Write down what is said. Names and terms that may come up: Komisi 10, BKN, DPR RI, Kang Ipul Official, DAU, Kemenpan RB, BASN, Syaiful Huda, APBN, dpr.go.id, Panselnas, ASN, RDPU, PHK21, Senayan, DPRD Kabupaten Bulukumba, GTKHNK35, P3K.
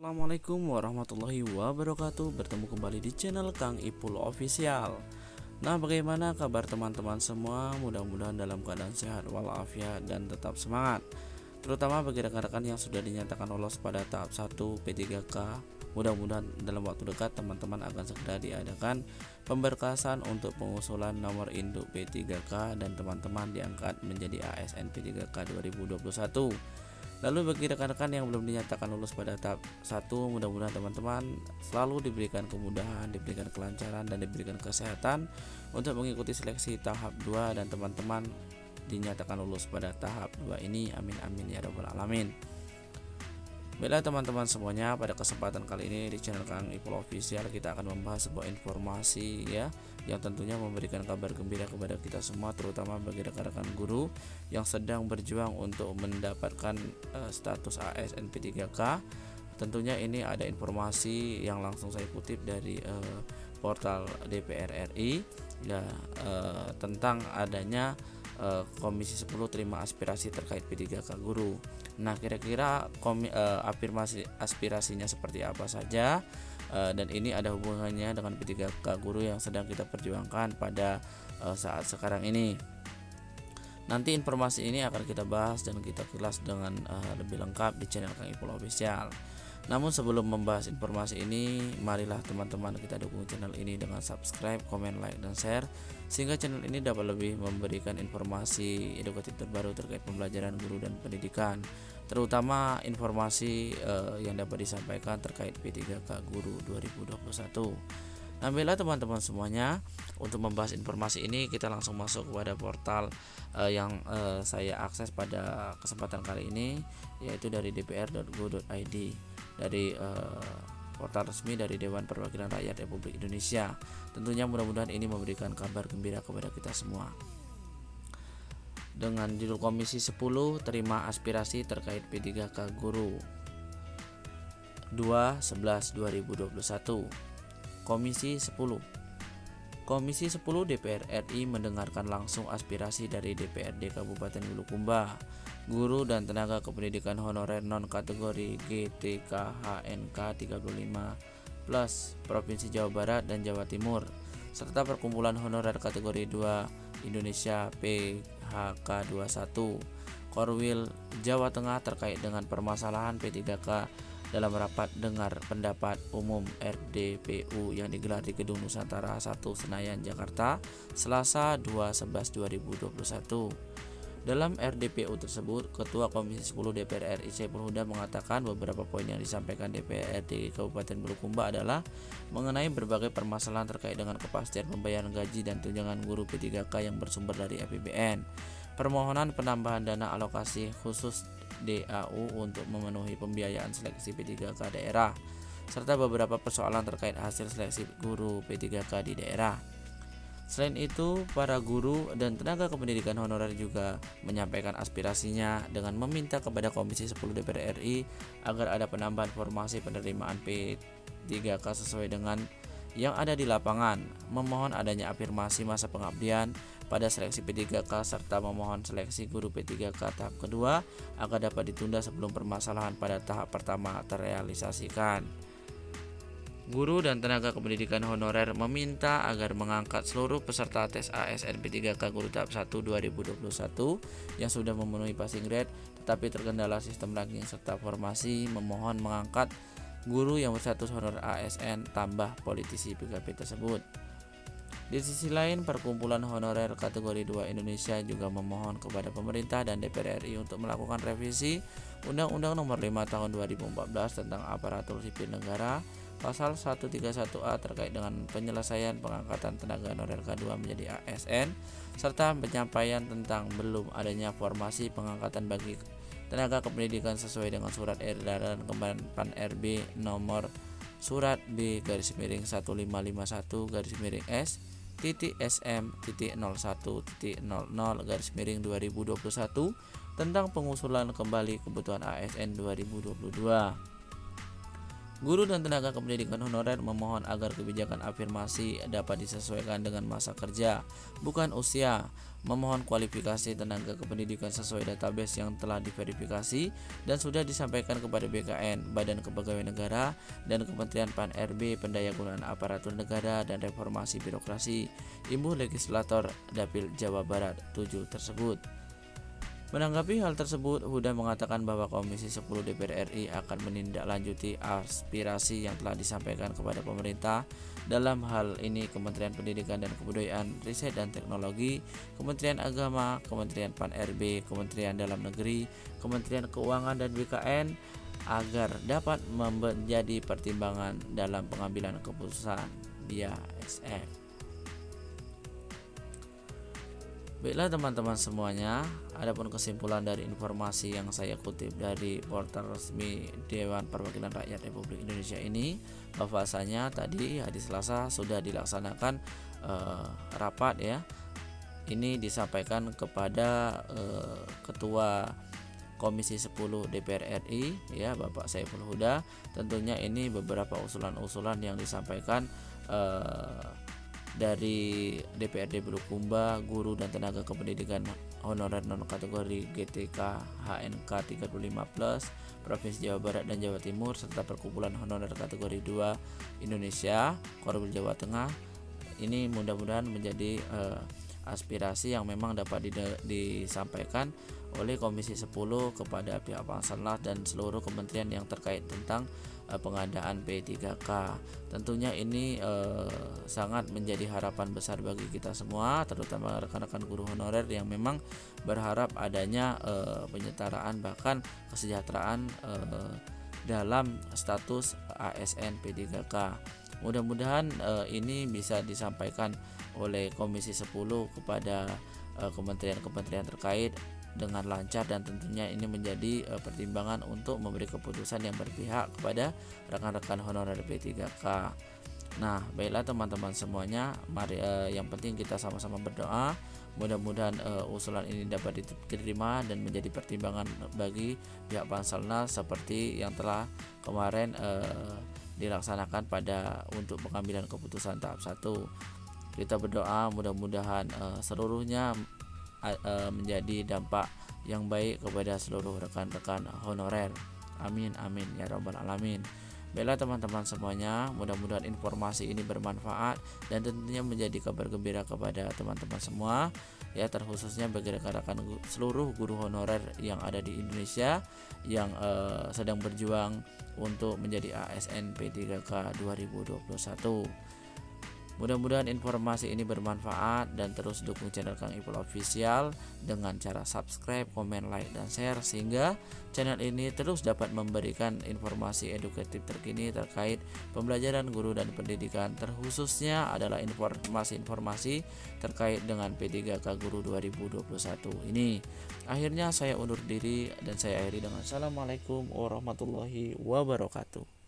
Assalamualaikum warahmatullahi wabarakatuh. Bertemu kembali di channel Kang Ipul Official. Nah, bagaimana kabar teman-teman semua? Mudah-mudahan dalam keadaan sehat walafiat dan tetap semangat, terutama bagi rekan-rekan yang sudah dinyatakan lolos pada tahap 1 P3K. Mudah-mudahan dalam waktu dekat teman-teman akan segera diadakan pemberkasan untuk pengusulan nomor induk P3K dan teman-teman diangkat menjadi ASN P3K 2021. Lalu bagi rekan-rekan yang belum dinyatakan lulus pada tahap 1, mudah-mudahan teman-teman selalu diberikan kemudahan, diberikan kelancaran, dan diberikan kesehatan untuk mengikuti seleksi tahap 2 dan teman-teman dinyatakan lulus pada tahap 2 ini. Amin amin ya rabbal alamin. Baiklah teman-teman semuanya, pada kesempatan kali ini di channel Kang Ipul Official kita akan membahas sebuah informasi ya, yang tentunya memberikan kabar gembira kepada kita semua, terutama bagi rekan-rekan guru yang sedang berjuang untuk mendapatkan status ASN P3K. Tentunya ini ada informasi yang langsung saya kutip dari portal DPR RI ya, tentang adanya Komisi 10 terima aspirasi terkait P3K guru. Nah, kira-kira aspirasinya seperti apa saja, dan ini ada hubungannya dengan P3K guru yang sedang kita perjuangkan pada saat sekarang ini. Nanti informasi ini akan kita bahas dan kita kilas dengan lebih lengkap di channel Kang Ipul Official. Namun sebelum membahas informasi ini, marilah teman-teman kita dukung channel ini dengan subscribe, komen, like, dan share, sehingga channel ini dapat lebih memberikan informasi edukatif terbaru terkait pembelajaran guru dan pendidikan, terutama informasi yang dapat disampaikan terkait P3K Guru 2021. Nah, baiklah teman-teman semuanya, untuk membahas informasi ini kita langsung masuk kepada portal yang saya akses pada kesempatan kali ini, yaitu dari dpr.go.id, dari portal resmi dari Dewan Perwakilan Rakyat Republik Indonesia. Tentunya mudah-mudahan ini memberikan kabar gembira kepada kita semua. Dengan judul Komisi 10 terima aspirasi terkait P3K Guru 2/11/2021. Komisi 10 DPR RI mendengarkan langsung aspirasi dari DPRD Kabupaten Bulukumba, guru dan tenaga kependidikan honorer non kategori GTKHNK35 plus Provinsi Jawa Barat dan Jawa Timur, serta perkumpulan honorer kategori 2 Indonesia PHK21 Korwil Jawa Tengah terkait dengan permasalahan P3K dalam rapat dengar pendapat umum RDPU yang digelar di Gedung Nusantara 1 Senayan, Jakarta, Selasa 2/11/2021. Dalam RDPU tersebut, Ketua Komisi 10 DPR RI Syaiful Huda mengatakan beberapa poin yang disampaikan DPRD Kabupaten Bulukumba adalah mengenai berbagai permasalahan terkait dengan kepastian pembayaran gaji dan tunjangan guru P3K yang bersumber dari APBN, permohonan penambahan dana alokasi khusus DAU untuk memenuhi pembiayaan seleksi P3K daerah, serta beberapa persoalan terkait hasil seleksi guru P3K di daerah. Selain itu, para guru dan tenaga kependidikan honorer juga menyampaikan aspirasinya dengan meminta kepada Komisi 10 DPR RI agar ada penambahan formasi penerimaan P3K sesuai dengan yang ada di lapangan, memohon adanya afirmasi masa pengabdian pada seleksi P3K, serta memohon seleksi guru P3K tahap kedua agar dapat ditunda sebelum permasalahan pada tahap pertama terrealisasikan. Guru dan tenaga kependidikan honorer meminta agar mengangkat seluruh peserta tes ASN P3K Guru Tahap 1 2021 yang sudah memenuhi passing grade tetapi terkendala sistem ranking serta formasi, memohon mengangkat guru yang berstatus honor ASN tambah politisi PKP tersebut. Di sisi lain, perkumpulan honorer kategori 2 Indonesia juga memohon kepada pemerintah dan DPR RI untuk melakukan revisi Undang-Undang Nomor 5 Tahun 2014 tentang Aparatur Sipil Negara Pasal 131A terkait dengan penyelesaian pengangkatan tenaga honorer K2 menjadi ASN, serta penyampaian tentang belum adanya formasi pengangkatan bagi tenaga kependidikan sesuai dengan surat edaran Kemenpan RB nomor surat B/1551-S.SM.01.00/2021 tentang pengusulan kembali kebutuhan ASN 2022. Guru dan tenaga kependidikan honorer memohon agar kebijakan afirmasi dapat disesuaikan dengan masa kerja, bukan usia. Memohon kualifikasi tenaga kependidikan sesuai database yang telah diverifikasi dan sudah disampaikan kepada BKN, Badan Kepegawaian Negara, dan Kementerian Pan RB Pendayagunaan Aparatur Negara dan Reformasi Birokrasi, Ibu Legislator Dapil Jawa Barat 7 tersebut. Menanggapi hal tersebut, Huda mengatakan bahwa Komisi 10 DPR RI akan menindaklanjuti aspirasi yang telah disampaikan kepada pemerintah. Dalam hal ini, Kementerian Pendidikan dan Kebudayaan, Riset dan Teknologi, Kementerian Agama, Kementerian Pan RB, Kementerian Dalam Negeri, Kementerian Keuangan dan BKN agar dapat menjadi pertimbangan dalam pengambilan keputusan BASN. Baiklah teman-teman semuanya, adapun kesimpulan dari informasi yang saya kutip dari portal resmi Dewan Perwakilan Rakyat Republik Indonesia ini, bahwasanya tadi hari Selasa sudah dilaksanakan rapat ya. Ini disampaikan kepada Ketua Komisi 10 DPR RI ya, Bapak Syaiful Huda. Tentunya ini beberapa usulan-usulan yang disampaikan dari DPRD Bulukumba, guru dan tenaga kependidikan honorer non kategori GTKHNK35+ Provinsi Jawa Barat dan Jawa Timur, serta perkumpulan honorer kategori 2 Indonesia, Korwil Jawa Tengah. Ini mudah-mudahan menjadi aspirasi yang memang dapat disampaikan oleh Komisi 10 kepada pihak Panselnas dan seluruh kementerian yang terkait tentang pengadaan P3K. Tentunya ini sangat menjadi harapan besar bagi kita semua, terutama rekan-rekan guru honorer yang memang berharap adanya penyetaraan bahkan kesejahteraan dalam status ASN P3K. Mudah-mudahan ini bisa disampaikan oleh Komisi 10 kepada kementerian-kementerian terkait dengan lancar, dan tentunya ini menjadi pertimbangan untuk memberi keputusan yang berpihak kepada rekan-rekan honorer P3K. Nah, baiklah teman-teman semuanya, mari yang penting kita sama-sama berdoa, mudah-mudahan usulan ini dapat diterima dan menjadi pertimbangan bagi pihak Panselnas seperti yang telah kemarin dilaksanakan untuk pengambilan keputusan tahap 1. Kita berdoa mudah-mudahan seluruhnya menjadi dampak yang baik kepada seluruh rekan-rekan honorer. Amin amin ya rabbal alamin. Baiklah teman-teman semuanya, mudah-mudahan informasi ini bermanfaat dan tentunya menjadi kabar gembira kepada teman-teman semua ya, terkhususnya bagi rekan-rekan seluruh guru honorer yang ada di Indonesia yang sedang berjuang untuk menjadi ASN P3K 2021. Mudah-mudahan informasi ini bermanfaat dan terus dukung channel Kang Ipul Official dengan cara subscribe, komen, like, dan share sehingga channel ini terus dapat memberikan informasi edukatif terkini terkait pembelajaran guru dan pendidikan, terkhususnya adalah informasi-informasi terkait dengan P3K Guru 2021 ini. Akhirnya saya undur diri dan saya akhiri dengan Assalamualaikum warahmatullahi wabarakatuh.